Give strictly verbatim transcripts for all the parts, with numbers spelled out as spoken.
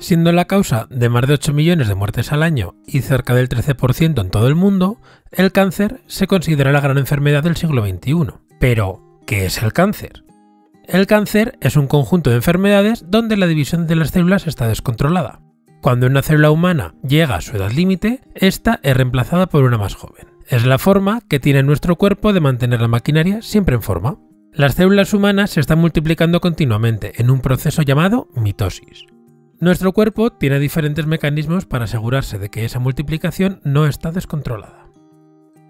Siendo la causa de más de ocho millones de muertes al año y cerca del trece por ciento en todo el mundo, el cáncer se considera la gran enfermedad del siglo veintiuno. Pero, ¿qué es el cáncer? El cáncer es un conjunto de enfermedades donde la división de las células está descontrolada. Cuando una célula humana llega a su edad límite, esta es reemplazada por una más joven. Es la forma que tiene nuestro cuerpo de mantener la maquinaria siempre en forma. Las células humanas se están multiplicando continuamente en un proceso llamado mitosis. Nuestro cuerpo tiene diferentes mecanismos para asegurarse de que esa multiplicación no está descontrolada.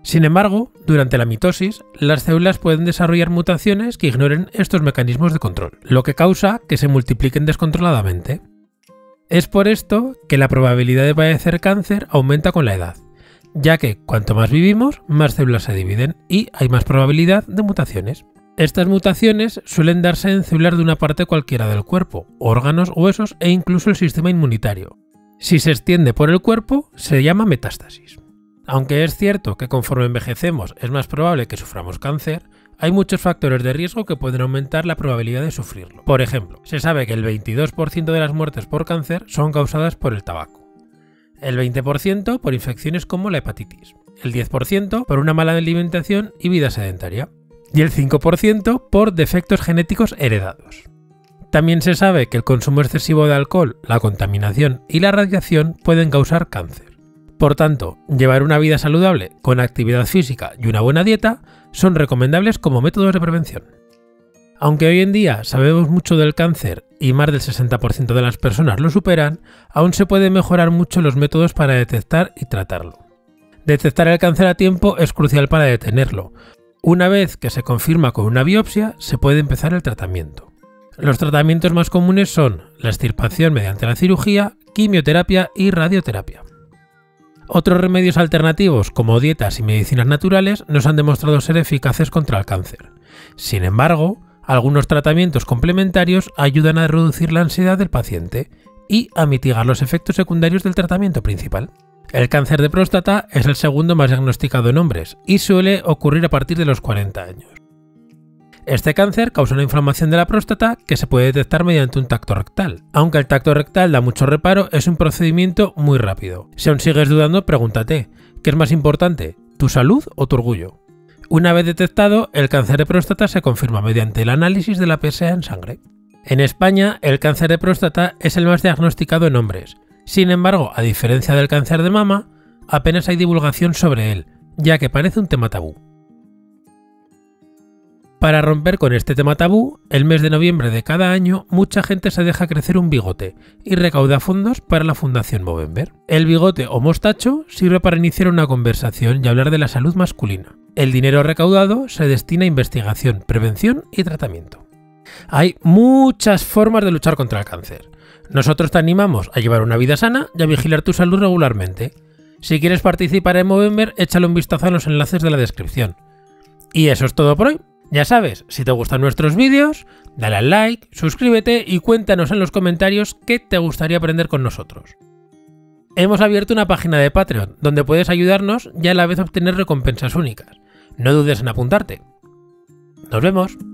Sin embargo, durante la mitosis, las células pueden desarrollar mutaciones que ignoren estos mecanismos de control, lo que causa que se multipliquen descontroladamente. Es por esto que la probabilidad de padecer cáncer aumenta con la edad, ya que cuanto más vivimos, más células se dividen y hay más probabilidad de mutaciones. Estas mutaciones suelen darse en células de una parte cualquiera del cuerpo, órganos, huesos e incluso el sistema inmunitario. Si se extiende por el cuerpo, se llama metástasis. Aunque es cierto que conforme envejecemos es más probable que suframos cáncer, hay muchos factores de riesgo que pueden aumentar la probabilidad de sufrirlo. Por ejemplo, se sabe que el veintidós por ciento de las muertes por cáncer son causadas por el tabaco, el veinte por ciento por infecciones como la hepatitis, el diez por ciento por una mala alimentación y vida sedentaria, y el cinco por ciento por defectos genéticos heredados. También se sabe que el consumo excesivo de alcohol, la contaminación y la radiación pueden causar cáncer. Por tanto, llevar una vida saludable con actividad física y una buena dieta son recomendables como métodos de prevención. Aunque hoy en día sabemos mucho del cáncer y más del sesenta por ciento de las personas lo superan, aún se pueden mejorar mucho los métodos para detectar y tratarlo. Detectar el cáncer a tiempo es crucial para detenerlo. Una vez que se confirma con una biopsia, se puede empezar el tratamiento. Los tratamientos más comunes son la extirpación mediante la cirugía, quimioterapia y radioterapia. Otros remedios alternativos, como dietas y medicinas naturales, no se han demostrado ser eficaces contra el cáncer. Sin embargo, algunos tratamientos complementarios ayudan a reducir la ansiedad del paciente y a mitigar los efectos secundarios del tratamiento principal. El cáncer de próstata es el segundo más diagnosticado en hombres y suele ocurrir a partir de los cuarenta años. Este cáncer causa una inflamación de la próstata que se puede detectar mediante un tacto rectal. Aunque el tacto rectal da mucho reparo, es un procedimiento muy rápido. Si aún sigues dudando, pregúntate, ¿qué es más importante, tu salud o tu orgullo? Una vez detectado, el cáncer de próstata se confirma mediante el análisis de la P S A en sangre. En España, el cáncer de próstata es el más diagnosticado en hombres. Sin embargo, a diferencia del cáncer de mama, apenas hay divulgación sobre él, ya que parece un tema tabú. Para romper con este tema tabú, el mes de noviembre de cada año, mucha gente se deja crecer un bigote y recauda fondos para la fundación Movember. El bigote o mostacho sirve para iniciar una conversación y hablar de la salud masculina. El dinero recaudado se destina a investigación, prevención y tratamiento. Hay muchas formas de luchar contra el cáncer. Nosotros te animamos a llevar una vida sana y a vigilar tu salud regularmente. Si quieres participar en Movember, échale un vistazo a los enlaces de la descripción. Y eso es todo por hoy. Ya sabes, si te gustan nuestros vídeos, dale al like, suscríbete y cuéntanos en los comentarios qué te gustaría aprender con nosotros. Hemos abierto una página de Patreon, donde puedes ayudarnos y a la vez obtener recompensas únicas. No dudes en apuntarte. ¡Nos vemos!